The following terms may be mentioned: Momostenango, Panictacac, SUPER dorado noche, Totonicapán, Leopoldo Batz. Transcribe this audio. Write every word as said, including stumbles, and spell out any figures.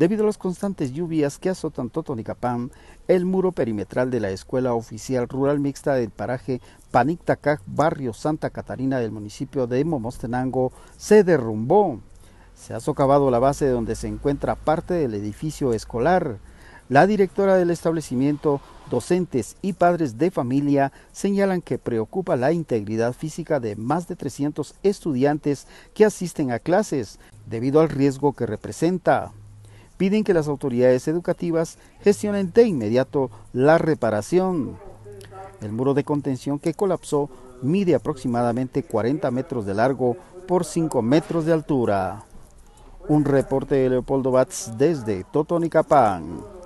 Debido a las constantes lluvias que azotan Totonicapán, el muro perimetral de la Escuela Oficial Rural Mixta del paraje Panictacac, barrio Santa Catarina del municipio de Momostenango, se derrumbó. Se ha socavado la base donde se encuentra parte del edificio escolar. La directora del establecimiento, docentes y padres de familia señalan que preocupa la integridad física de más de trescientos estudiantes que asisten a clases debido al riesgo que representa. Piden que las autoridades educativas gestionen de inmediato la reparación. El muro de contención que colapsó mide aproximadamente cuarenta metros de largo por cinco metros de altura. Un reporte de Leopoldo Batz desde Totonicapán.